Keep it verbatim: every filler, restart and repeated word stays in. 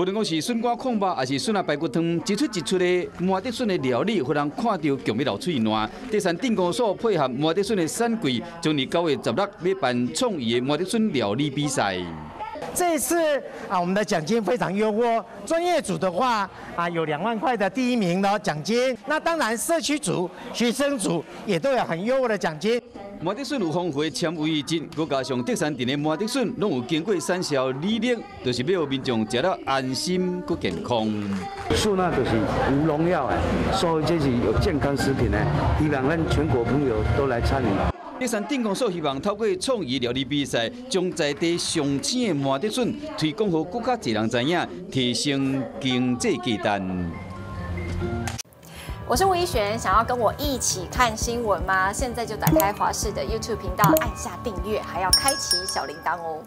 无论讲是笋干控肉，还是笋啊排骨汤，一出一出的麻竹笋的料理，互人看到强要流嘴暖。第三定公所配合麻竹笋的产季，今年九月十六要办创意的麻竹笋料理比赛。 这次啊，我们的奖金非常优渥。专业组的话啊，有两万块的第一名的奖金。那当然，社区组、学生组也都有很优渥的奖金。麻竹笋有丰富的纤维质，佮加上特产店的麻竹笋，拢有经过产销履历，就是要民众食了安心佮健康。笋啊，就是无农药的，所以这是有健康食品的，希望咱全国朋友都来参与。 第三定公所希望透过创意料理比赛，将在地上鲜的麻竹笋推广给更加多人知影，提升经济价值。 我是吴一璇，想要跟我一起看新闻吗？现在就打开华视的 YouTube 频道，按下订阅，还要开启小铃铛哦。